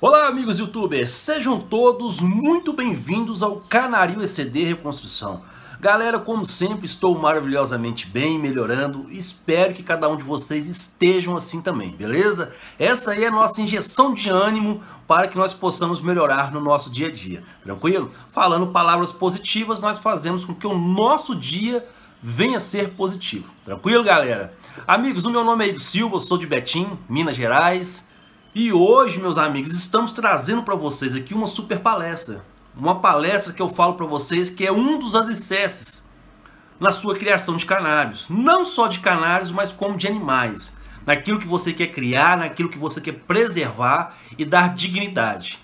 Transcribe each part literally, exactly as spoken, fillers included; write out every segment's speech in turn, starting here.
Olá, amigos youtubers, sejam todos muito bem-vindos ao Canaril E C D Reconstrução. Galera, como sempre, estou maravilhosamente bem, melhorando, espero que cada um de vocês estejam assim também, beleza? Essa aí é a nossa injeção de ânimo para que nós possamos melhorar no nosso dia a dia, tranquilo? Falando palavras positivas, nós fazemos com que o nosso dia venha ser positivo, tranquilo, galera? Amigos, o meu nome é Igor Silva, sou de Betim, Minas Gerais. E hoje, meus amigos, estamos trazendo para vocês aqui uma super palestra. Uma palestra que eu falo para vocês que é um dos alicerces na sua criação de canários. Não só de canários, mas como de animais. Naquilo que você quer criar, naquilo que você quer preservar e dar dignidade.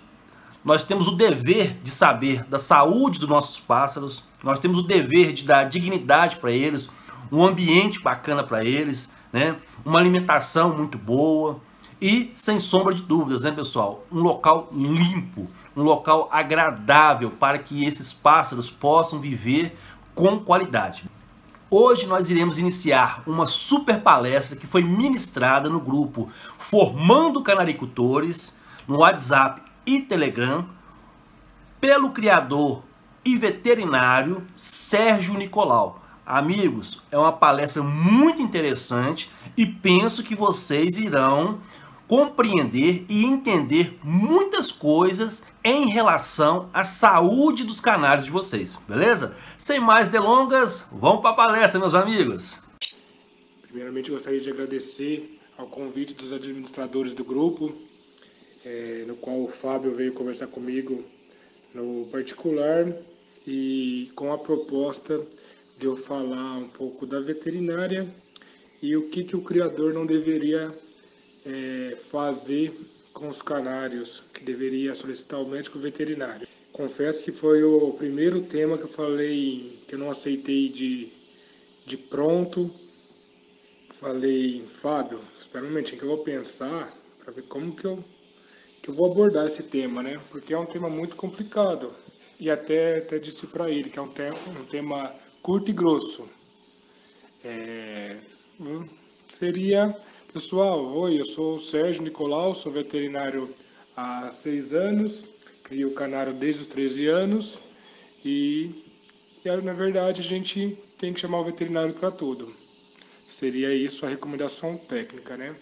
Nós temos o dever de saber da saúde dos nossos pássaros. Nós temos o dever de dar dignidade para eles, um ambiente bacana para eles, né? Uma alimentação muito boa. E, sem sombra de dúvidas, né, pessoal? Um local limpo, um local agradável para que esses pássaros possam viver com qualidade. Hoje nós iremos iniciar uma super palestra que foi ministrada no grupo Formando Canaricultores, no WhatsApp e Telegram, pelo criador e veterinário Sérgio Nicolau. Amigos, é uma palestra muito interessante e penso que vocês irão compreender e entender muitas coisas em relação à saúde dos canários de vocês, beleza? Sem mais delongas, vamos para a palestra, meus amigos! Primeiramente, gostaria de agradecer ao convite dos administradores do grupo, é, no qual o Fábio veio conversar comigo no particular e com a proposta de eu falar um pouco da veterinária e o que, que o criador não deveria É, fazer com os canários, que deveria solicitar ao médico veterinário. Confesso que foi o primeiro tema que eu falei, que eu não aceitei de, de pronto. Falei, Fábio, espera um momentinho que eu vou pensar para ver como que eu, que eu vou abordar esse tema, né? Porque é um tema muito complicado. E até, até disse para ele que é um tema, um tema curto e grosso. É, seria... Pessoal, oi, eu sou o Sérgio Nicolau, sou veterinário há seis anos, crio o canário desde os treze anos e, e, na verdade, a gente tem que chamar o veterinário para tudo. Seria isso a recomendação técnica, né?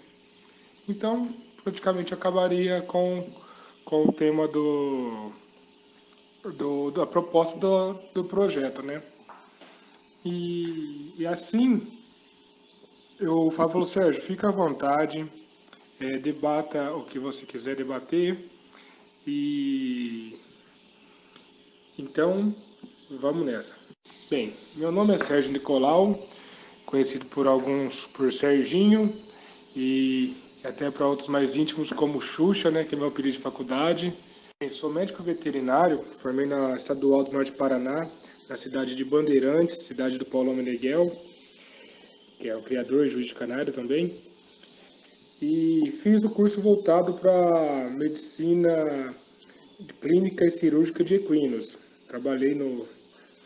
Então, praticamente acabaria com, com o tema do, do, da proposta do, do projeto, né? E, e assim... Eu falo, Sérgio, fica à vontade, é, debata o que você quiser debater. E então, vamos nessa. Bem, meu nome é Sérgio Nicolau, conhecido por alguns por Serginho e até para outros mais íntimos como Xuxa, né, que é meu apelido de faculdade. Eu sou médico veterinário, formei na Estadual do Norte de Paraná, na cidade de Bandeirantes, cidade do Paulo Meneghel, que é o criador e juiz de canário também, e fiz o curso voltado para medicina clínica e cirúrgica de equinos. Trabalhei no,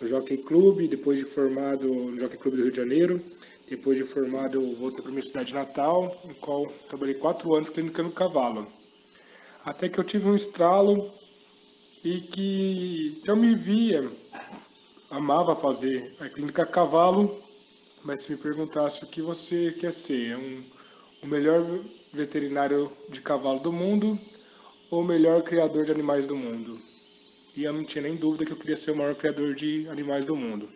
no Jockey Club, depois de formado no Jockey Club do Rio de Janeiro, depois de formado voltei para minha cidade natal, no qual trabalhei quatro anos clinicando cavalo. Até que eu tive um estralo e que eu me via, amava fazer a clínica cavalo, mas se me perguntasse o que você quer ser, um, o melhor veterinário de cavalo do mundo ou o melhor criador de animais do mundo? E eu não tinha nem dúvida que eu queria ser o maior criador de animais do mundo.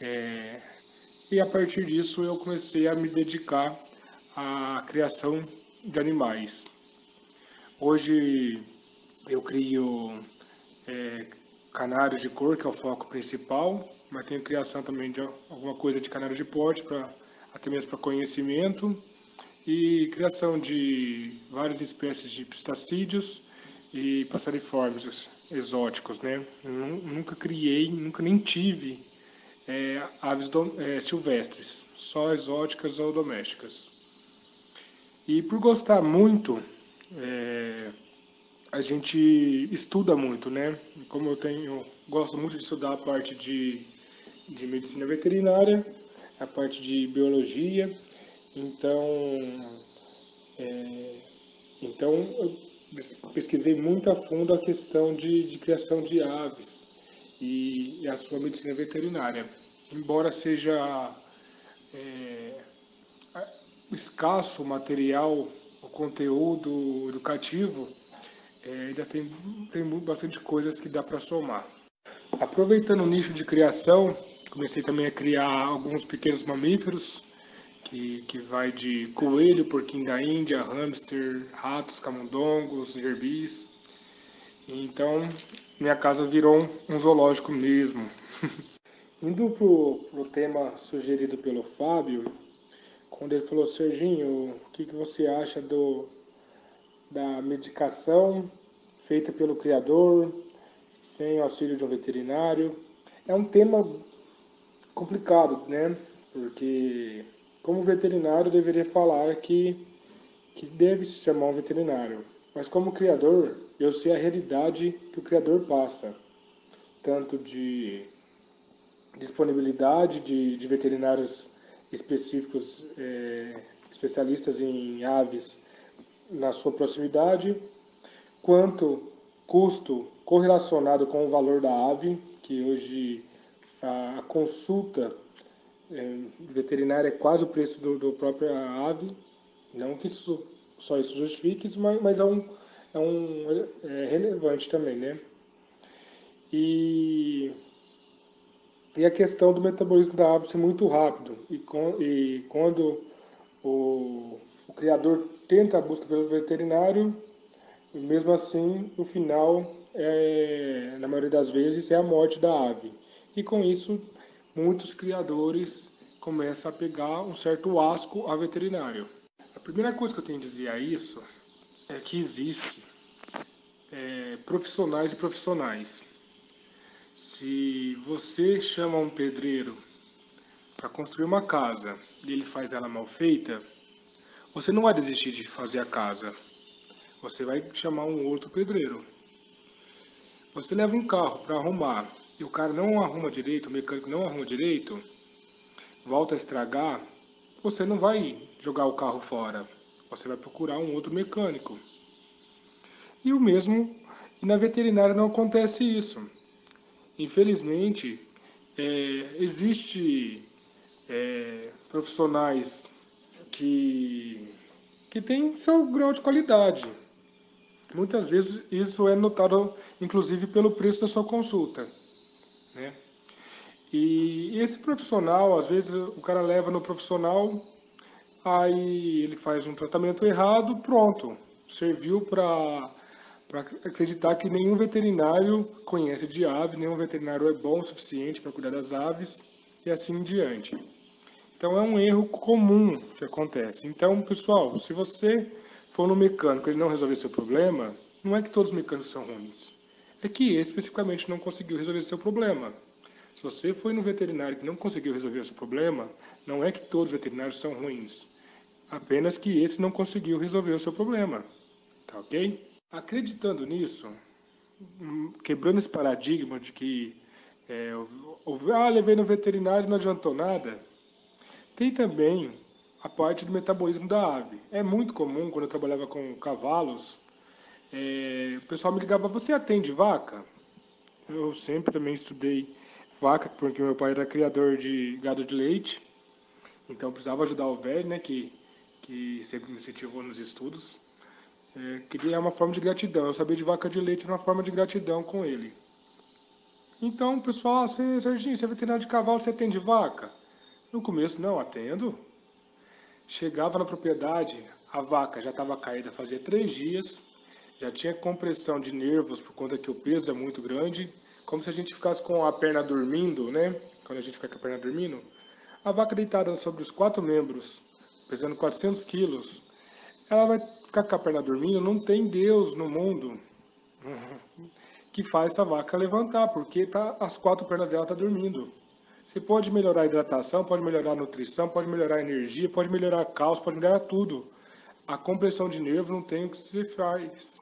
É, e a partir disso eu comecei a me dedicar à criação de animais. Hoje eu crio é, canários de cor, que é o foco principal, mas tenho criação também de alguma coisa de canário de porte, pra, até mesmo para conhecimento, e criação de várias espécies de pistacídeos e passeriformes exóticos, né? Nunca criei, nunca nem tive é, aves do, é, silvestres, só exóticas ou domésticas. E por gostar muito, é, a gente estuda muito, né? Como eu tenho, gosto muito de estudar a parte de de medicina veterinária, a parte de biologia, então, é, então eu pesquisei muito a fundo a questão de, de criação de aves e, e a sua medicina veterinária. Embora seja é, escasso o material, o conteúdo educativo, é, ainda tem, tem bastante coisas que dá para somar. Aproveitando o nicho de criação, comecei também a criar alguns pequenos mamíferos, que, que vai de coelho, porquinho da Índia, hamster, ratos, camundongos, gerbis. Então, minha casa virou um zoológico mesmo. Indo pro, pro tema sugerido pelo Fábio, quando ele falou: Serginho, o que, que você acha do, da medicação feita pelo criador, sem auxílio de um veterinário? É um tema complicado, né? Porque como veterinário deveria falar que, que deve se chamar um veterinário. Mas como criador, eu sei a realidade que o criador passa, tanto de disponibilidade de, de veterinários específicos, é, especialistas em aves na sua proximidade, quanto custo correlacionado com o valor da ave, que hoje a consulta é, veterinária é quase o preço do, do próprio ave. Não que isso, só isso justifique, mas, mas é, um, é, um, é relevante também, né? E, e a questão do metabolismo da ave ser muito rápido. E, com, e quando o, o criador tenta a busca pelo veterinário, mesmo assim, no final, é, na maioria das vezes, é a morte da ave. E com isso, muitos criadores começam a pegar um certo asco ao veterinário. A primeira coisa que eu tenho a dizer a isso é que existe é, profissionais e profissionais. Se você chama um pedreiro para construir uma casa e ele faz ela mal feita, você não vai desistir de fazer a casa. Você vai chamar um outro pedreiro. Você leva um carro para arrumar, e o cara não arruma direito, o mecânico não arruma direito, volta a estragar, você não vai jogar o carro fora. Você vai procurar um outro mecânico. E o mesmo, e na veterinária não acontece isso. Infelizmente, é, existe é, profissionais que, que têm seu grau de qualidade. Muitas vezes isso é notado, inclusive, pelo preço da sua consulta, né? E esse profissional, às vezes o cara leva no profissional, aí ele faz um tratamento errado, pronto, serviu para acreditar que nenhum veterinário conhece de aves, nenhum veterinário é bom o suficiente para cuidar das aves e assim em diante. Então é um erro comum que acontece. Então, pessoal, se você for no mecânico e ele não resolver seu problema, não é que todos os mecânicos são ruins, é que esse especificamente não conseguiu resolver seu problema. Se você foi no veterinário que não conseguiu resolver seu problema, não é que todos os veterinários são ruins, apenas que esse não conseguiu resolver o seu problema, tá ok? Acreditando nisso, quebrando esse paradigma de que é, ah, levei no veterinário e não adiantou nada, tem também a parte do metabolismo da ave. É muito comum, quando eu trabalhava com cavalos, É, o pessoal me ligava: você atende vaca? Eu sempre também estudei vaca, porque meu pai era criador de gado de leite, então precisava ajudar o velho, né, que, que sempre me incentivou nos estudos. É, queria uma forma de gratidão, eu sabia de vaca de leite, era uma forma de gratidão com ele. Então o pessoal: você, Serginho, você é veterinário de cavalo, você atende vaca? No começo, não, atendo. Chegava na propriedade, a vaca já estava caída fazia três dias, já tinha compressão de nervos por conta que o peso é muito grande, como se a gente ficasse com a perna dormindo, né? Quando a gente fica com a perna dormindo, a vaca deitada sobre os quatro membros, pesando quatrocentos quilos, ela vai ficar com a perna dormindo. Não tem Deus no mundo que faz essa vaca levantar, porque tá, as quatro pernas dela estão dormindo. Você pode melhorar a hidratação, pode melhorar a nutrição, pode melhorar a energia, pode melhorar a cálcio, pode melhorar tudo. A compressão de nervo não tem o que se faz.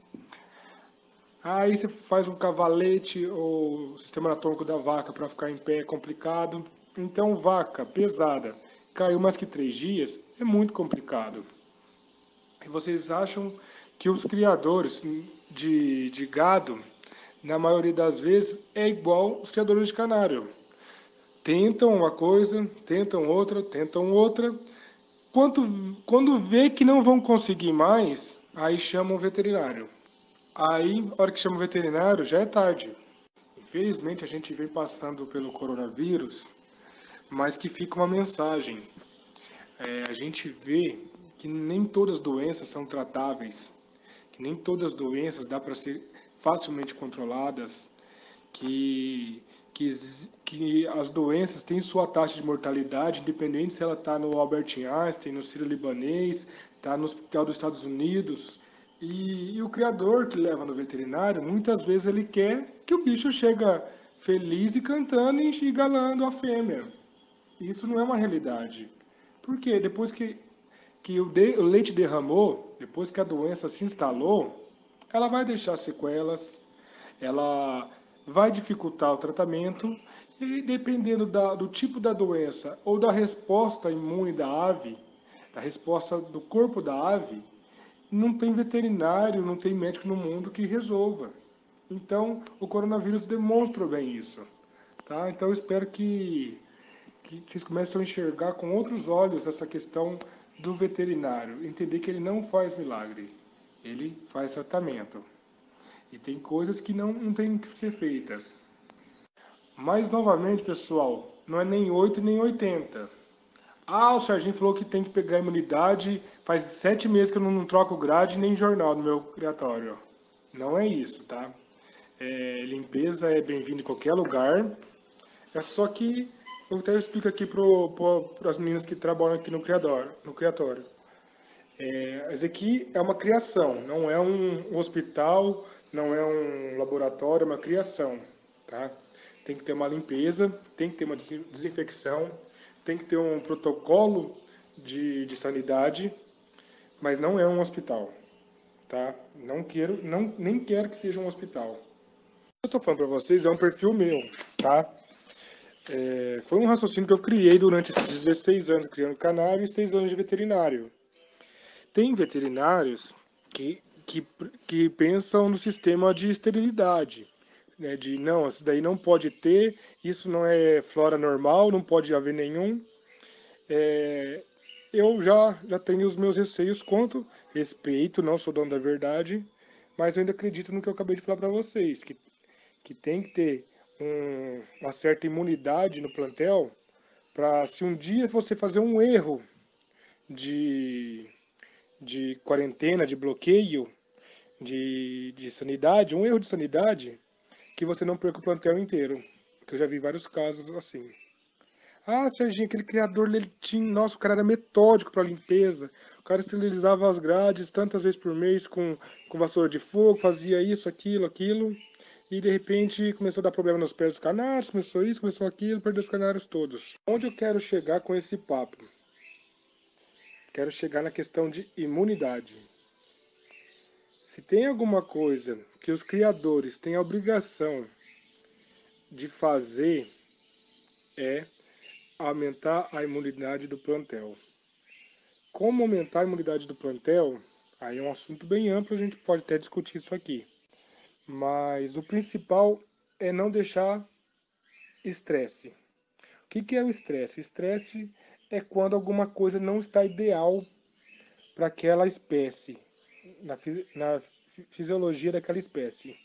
Aí você faz um cavalete ou sistema anatômico da vaca para ficar em pé, é complicado. Então vaca pesada, caiu mais que três dias, é muito complicado. E vocês acham que os criadores de, de gado, na maioria das vezes, é igual os criadores de canário. Tentam uma coisa, tentam outra, tentam outra. Quando, quando vê que não vão conseguir mais, aí chamam o veterinário. Aí, a hora que chama o veterinário, já é tarde. Infelizmente, a gente vem passando pelo coronavírus, mas que fica uma mensagem. É, a gente vê que nem todas as doenças são tratáveis, que nem todas as doenças dá para ser facilmente controladas, que... Que, que as doenças têm sua taxa de mortalidade, independente se ela está no Albert Einstein, no Sírio-Libanês, está no Hospital dos Estados Unidos. E, e o criador que leva no veterinário, muitas vezes ele quer que o bicho chegue feliz e cantando e engalando a fêmea. Isso não é uma realidade. Porque depois que, que o, de, o leite derramou, depois que a doença se instalou, ela vai deixar sequelas, ela... vai dificultar o tratamento e, dependendo da, do tipo da doença ou da resposta imune da ave, da resposta do corpo da ave, não tem veterinário, não tem médico no mundo que resolva. Então, o coronavírus demonstra bem isso. Tá? Então, eu espero que, que vocês comecem a enxergar com outros olhos essa questão do veterinário, entender que ele não faz milagre, ele faz tratamento. E tem coisas que não, não tem que ser feita. Mas, novamente, pessoal, não é nem oito nem oitenta. Ah, o Serginho falou que tem que pegar a imunidade. Faz sete meses que eu não, não troco grade nem jornal no meu criatório. Não é isso, tá? É, limpeza é bem-vinda em qualquer lugar. É só que, eu até explico aqui para as meninas que trabalham aqui no criador, no criatório. É, mas aqui é uma criação, não é um hospital... Não é um laboratório, é uma criação, tá? Tem que ter uma limpeza, tem que ter uma desinfecção, tem que ter um protocolo de, de sanidade, mas não é um hospital, tá? Não quero, não, nem quero que seja um hospital. Eu tô falando para vocês, é um perfil meu, tá? É, foi um raciocínio que eu criei durante esses dezesseis anos criando canário e seis anos de veterinário. Tem veterinários que... Que, que pensam no sistema de esterilidade, né? De não, isso daí não pode ter, isso não é flora normal, não pode haver nenhum. É, eu já, já tenho os meus receios quanto, respeito, não sou dono da verdade, mas eu ainda acredito no que eu acabei de falar para vocês, que, que tem que ter um, uma certa imunidade no plantel, para se um dia você fazer um erro de, de quarentena, de bloqueio, De, de sanidade, um erro de sanidade, que você não perca o plantel inteiro. Que eu já vi vários casos assim. Ah, Serginho, aquele criador, ele tinha, nossa, o cara era metódico para limpeza. O cara esterilizava as grades tantas vezes por mês com, com vassoura de fogo, fazia isso, aquilo, aquilo. E de repente começou a dar problema nos pés dos canários, começou isso, começou aquilo, perdeu os canários todos. Onde eu quero chegar com esse papo? Quero chegar na questão de imunidade. Se tem alguma coisa que os criadores têm a obrigação de fazer, é aumentar a imunidade do plantel. Como aumentar a imunidade do plantel? Aí é um assunto bem amplo, a gente pode até discutir isso aqui. Mas o principal é não deixar estresse. O que que é o estresse? Estresse é quando alguma coisa não está ideal para aquela espécie. Na, fisi na fisiologia daquela espécie.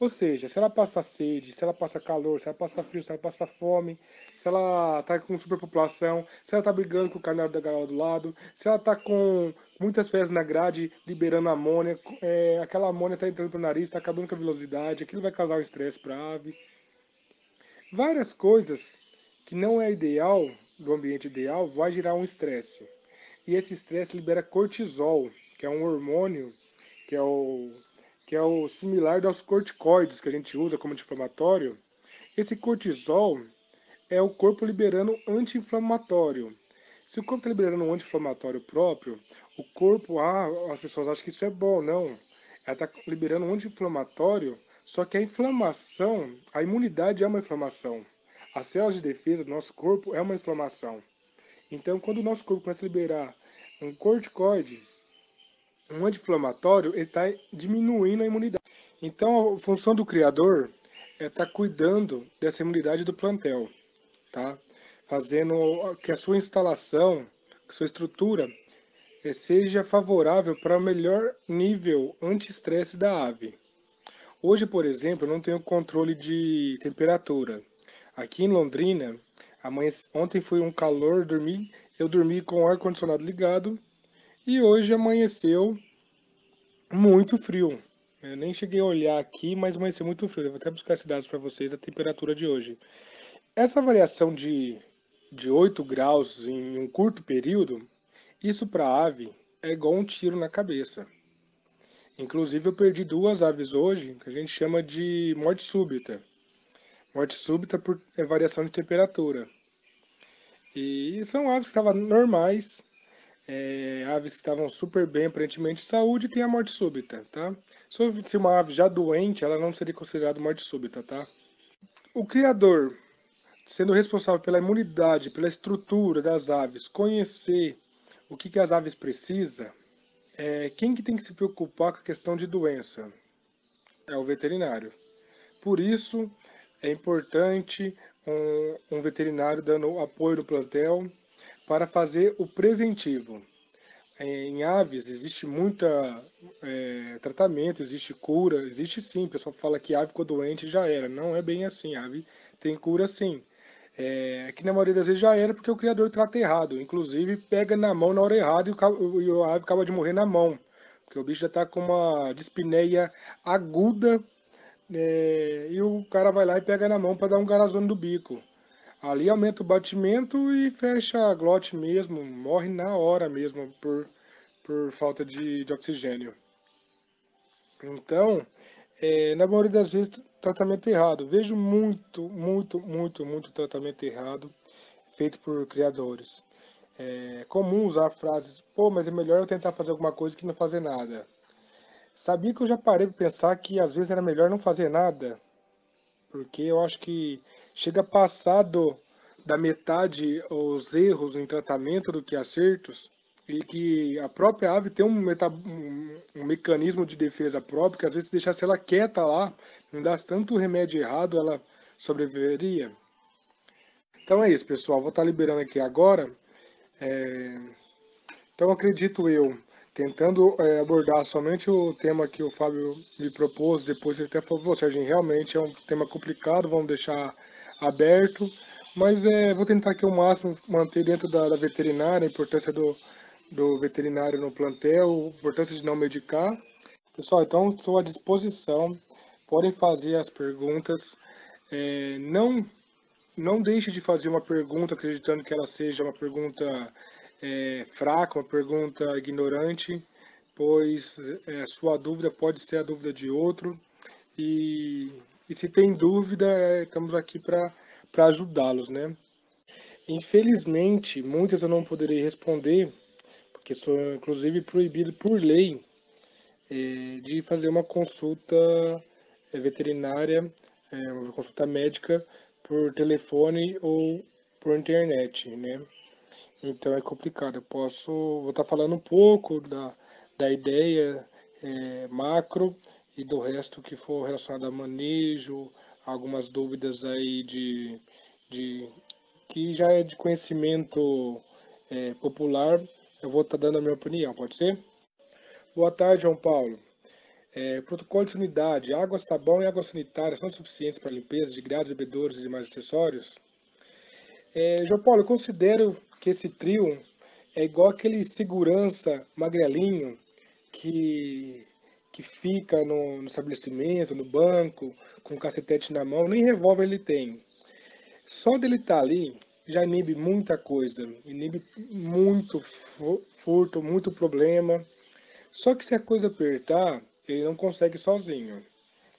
Ou seja, se ela passa sede, se ela passa calor, se ela passa frio, se ela passa fome, se ela está com superpopulação, se ela está brigando com o canário da gaiola do lado, se ela está com muitas fezes na grade, liberando amônia, é, aquela amônia está entrando para o nariz, está acabando com a velocidade, aquilo vai causar um estresse para a ave. Várias coisas que não é ideal, do ambiente ideal, vai gerar um estresse. E esse estresse libera cortisol, que é um hormônio que é o, que é o similar aos corticoides que a gente usa como anti-inflamatório. Esse cortisol é o corpo liberando anti-inflamatório. Se o corpo está liberando um anti-inflamatório próprio, o corpo, ah, as pessoas acham que isso é bom, não. Ela está liberando um anti-inflamatório, só que a inflamação, a imunidade é uma inflamação. As células de defesa do nosso corpo é uma inflamação. Então, quando o nosso corpo começa a liberar um corticoide, um anti-inflamatório, ele está diminuindo a imunidade. Então, a função do criador é estar tá cuidando dessa imunidade do plantel, tá? Fazendo que a sua instalação, que sua estrutura seja favorável para o melhor nível anti-estresse da ave. Hoje, por exemplo, eu não tenho controle de temperatura. Aqui em Londrina, amanhã, ontem foi um calor, dormi, eu dormi com o ar-condicionado ligado e hoje amanheceu muito frio. Eu nem cheguei a olhar aqui, mas amanheceu muito frio. Eu vou até buscar esses dados para vocês da temperatura de hoje. Essa variação de, de oito graus em um curto período, isso para a ave é igual um tiro na cabeça. Inclusive eu perdi duas aves hoje, que a gente chama de morte súbita. Morte súbita por variação de temperatura. E são aves que estavam normais, é, aves que estavam super bem, aparentemente de saúde, e tem a morte súbita, tá? Só se uma ave já doente, ela não seria considerada morte súbita, tá? O criador, sendo responsável pela imunidade, pela estrutura das aves, conhecer o que, que as aves precisam, é, quem que tem que se preocupar com a questão de doença? É o veterinário. Por isso, é importante um, um veterinário dando apoio no plantel para fazer o preventivo. Em, em aves existe muito é, tratamento, existe cura, existe sim. O pessoal fala que a ave ficou doente e já era. Não é bem assim, a ave tem cura sim. É que na maioria das vezes já era porque o criador trata errado, inclusive pega na mão na hora errada e o ave acaba de morrer na mão, porque o bicho já está com uma dispneia aguda, é, e o cara vai lá e pega na mão para dar um garazone do bico. Ali aumenta o batimento e fecha a glote mesmo, morre na hora mesmo por, por falta de, de oxigênio. Então, é, na maioria das vezes tratamento errado. Vejo muito, muito, muito, muito tratamento errado feito por criadores. É comum usar frases, pô, mas é melhor eu tentar fazer alguma coisa que não fazer nada. Sabia que eu já parei para pensar que às vezes era melhor não fazer nada? Porque eu acho que chega passado da metade os erros em tratamento do que acertos, e que a própria ave tem um, meta, um, um mecanismo de defesa próprio, que às vezes se deixasse ela quieta lá, não dasse tanto remédio errado, ela sobreviveria. Então é isso, pessoal. Vou estar liberando aqui agora. É... Então acredito eu, tentando é, abordar somente o tema que o Fábio me propôs, depois ele até falou, Serginho, realmente é um tema complicado, vamos deixar aberto, mas é, vou tentar aqui o máximo manter dentro da, da veterinária a importância do... do veterinário no plantel, a importância de não medicar. Pessoal, então estou à disposição, podem fazer as perguntas, é, não, não deixe de fazer uma pergunta acreditando que ela seja uma pergunta é, fraca, uma pergunta ignorante, pois é, a sua dúvida pode ser a dúvida de outro, e, e se tem dúvida, é, estamos aqui para para ajudá-los, né? Infelizmente, muitas eu não poderei responder, que sou inclusive proibido por lei eh, de fazer uma consulta veterinária, eh, uma consulta médica por telefone ou por internet, né? Então é complicado. Eu posso, vou estar falando um pouco da, da ideia eh, macro e do resto que for relacionado a manejo, algumas dúvidas aí de, de que já é de conhecimento eh, popular. Eu vou estar dando a minha opinião, pode ser? Boa tarde, João Paulo. É, protocolo de sanidade, água, sabão e água sanitária são suficientes para limpeza de grades, bebedouros e demais acessórios? É, João Paulo, eu considero que esse trio é igual aquele segurança magrelinho que, que fica no, no estabelecimento, no banco, com o cacetete na mão, nem revólver ele tem. Só dele estar ali já inibe muita coisa, inibe muito furto, muito problema. Só que se a coisa apertar, ele não consegue sozinho,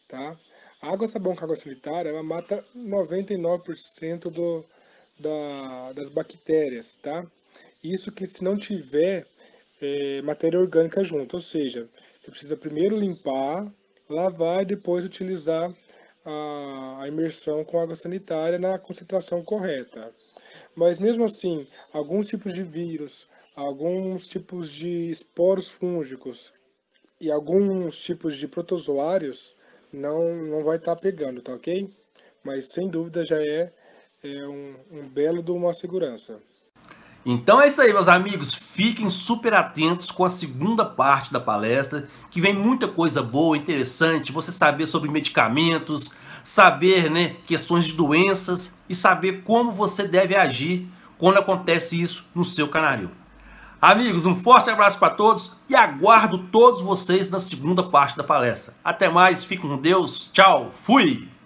tá? A água, sabão com água sanitária, ela mata noventa e nove por cento do, da, das bactérias, tá? Isso que se não tiver é, matéria orgânica junto, ou seja, você precisa primeiro limpar, lavar e depois utilizar a, a imersão com água sanitária na concentração correta. Mas mesmo assim, alguns tipos de vírus, alguns tipos de esporos fúngicos e alguns tipos de protozoários não, não vai estar tá pegando, tá ok? Mas sem dúvida já é, é um, um belo de uma segurança. Então é isso aí, meus amigos, fiquem super atentos com a segunda parte da palestra, que vem muita coisa boa, interessante, você saber sobre medicamentos, saber, né, questões de doenças e saber como você deve agir quando acontece isso no seu canaril. Amigos, um forte abraço para todos e aguardo todos vocês na segunda parte da palestra. Até mais, fiquem com Deus, tchau, fui!